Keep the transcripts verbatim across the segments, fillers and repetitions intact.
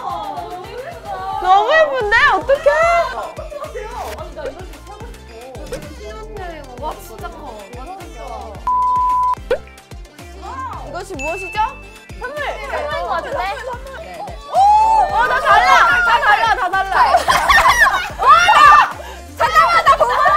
뭔가요? 정말 너무 예쁜데? 어떡해? 아니 나 이런 거 사고 싶어. 신혼여행 와 진짜 커. 이것이 무엇이죠? 선물! 선물인 거 같은데? 어, 나 달라! 다 달라! 다 달라! 와! 잠깐만! 나 본 거 같아!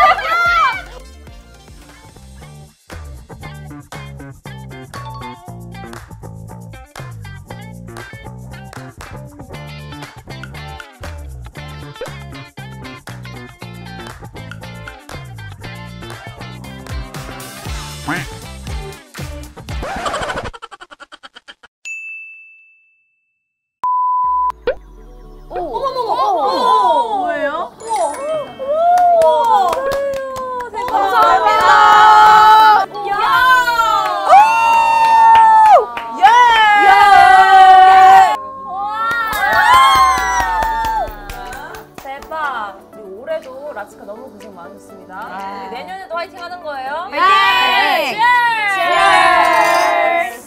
올해도 라치카 너무 고생 많으셨습니다. 아 내년에도 화이팅 하는 거예요? 화이팅! 네. Cheers! Cheers!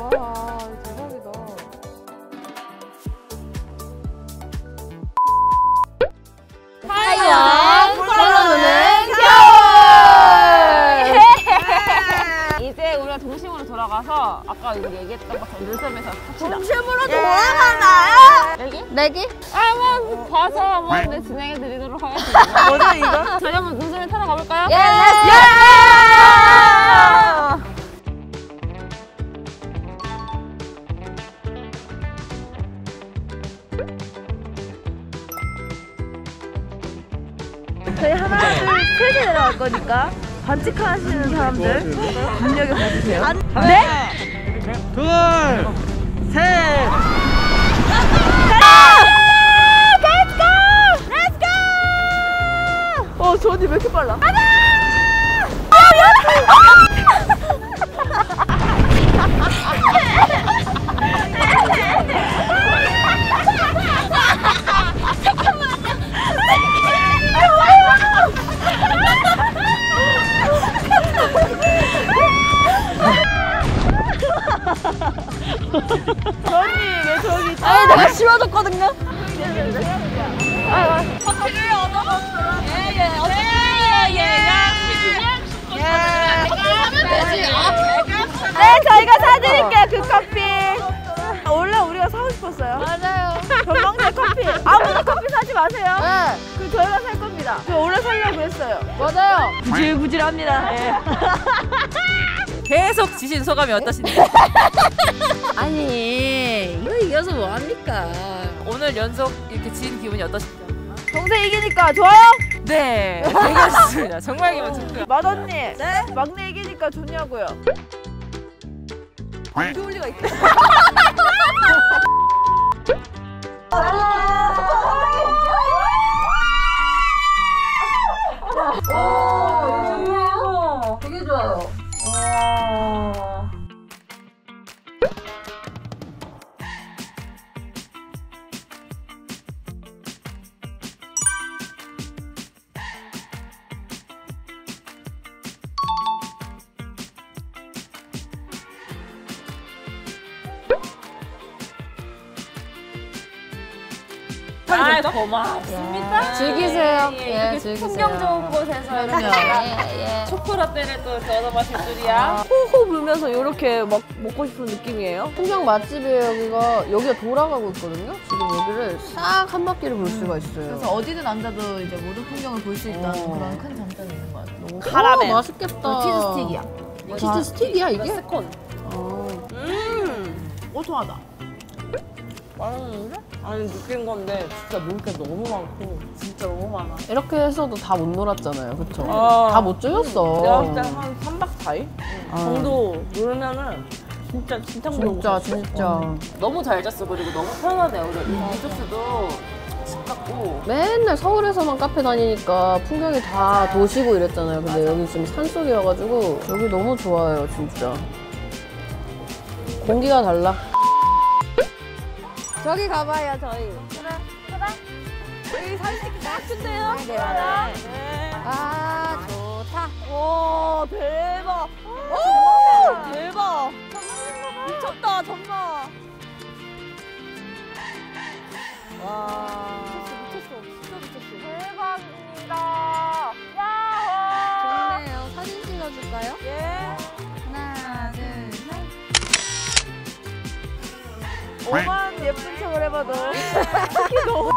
와 대박이다. 과연 컬러로는 겨울! 이제 우리가 동심으로 돌아가서 아까 우리 얘기했던 것처럼 눈썹에서 합시다. 동심으로 돌아가나요? 내기? 내기? 한번 봐서 한번 진행해드리도록 하겠습니다. 뭐죠 이거? 저희 한번 눈썹에 타러 가볼까요? 예! 예! 저희 하나, 둘, 셋이 내려갈 거니까 반칙하 하시는 사람들 눈여겨 봐주세요. 네? 둘, 셋! 렛츠고! 렛츠고! 어, 저 언니 왜 이렇게 빨라? 가자! 저기 왜 저기 있다? 아니 내가 심어줬거든요? 커피를 얻어? 예예 어떻게 해야 커피 사면 되지? 네 저희가 사드릴게요 그 커피. 원래 우리가 사고 싶었어요. 맞아요. 전망대 커피 아무도 커피 사지 마세요. 네. 그 저희가 살 겁니다. 저 원래 살려고 했어요. 맞아요. 부질부질합니다. 계속 지신 소감이 어떠신데요? 아니 이거 이겨서 뭐합니까? 오늘 연속 이렇게 진 기분이 어떠신가요? 동생 이기니까 좋아요? 네 되게 좋습니다. 정말 기분 좋고요. 맏언니 네? 막내 이기니까 좋냐고요? 안 좋을 리가 있겠어. 아, 고맙습니다. 즐기세요. 예, 예, 즐기세요. 풍경 좋은 곳에서 이렇게 초코라떼를 또 얻어 마실 줄이야. 호호 불면서 이렇게 막 먹고 싶은 느낌이에요. 풍경 맛집이에요. 여기가 여기가 돌아가고 있거든요. 지금 여기를 싹 한 바퀴를 볼 수가 있어요. 그래서 어디든 앉아도 이제 모든 풍경을 볼 수 있다는 어. 그런 큰 장점이 있는 것 같아요. 카라멜. 맛있겠다. 치즈 스틱이야. 치즈 스틱이야 이게? 스콘. 어. 음, 고소하다. 맛있는데? 아니 느낀 건데 진짜 먹을 게 너무 많고 진짜 진짜 너무 많아. 이렇게 해서도 다 못 놀았잖아요, 그쵸? 아, 다 못 즐겼어. 내가 진짜 한 삼박 사일 아. 정도 놀면은 진짜 진짜 진짜 진짜 어. 너무 잘 잤어. 그리고 너무 편안해. 우리 리조트도 집 같고 맨날 서울에서만 카페 다니니까 풍경이 다 맞아. 도시고 이랬잖아요. 근데 맞아. 여기 지금 산속이어가지고 여기 너무 좋아요, 진짜. 공기가 달라. 저기 가봐요, 저희. 그래, 그래. 여기 사진 찍기 딱 좋네요. 네, 네. 아, 좋다. 오, 대박. 오, 대박. 미쳤다, 정말. 와. 미쳤어, 진짜 미쳤어. 대박입니다. 야! 좋네요. 사진 찍어줄까요? 예. 하나, 둘, 셋. 오만 예쁜 척을 해봐도. 특히 너무.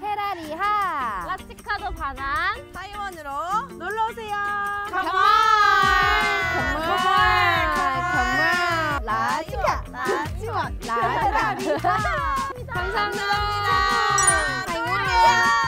캐라리하 라치카도 반환 타이완으로 놀러오세요. 컴온 컴온 컴온 라치카 라치카 라치카 감사합니다. 감사합니다. 행복해요.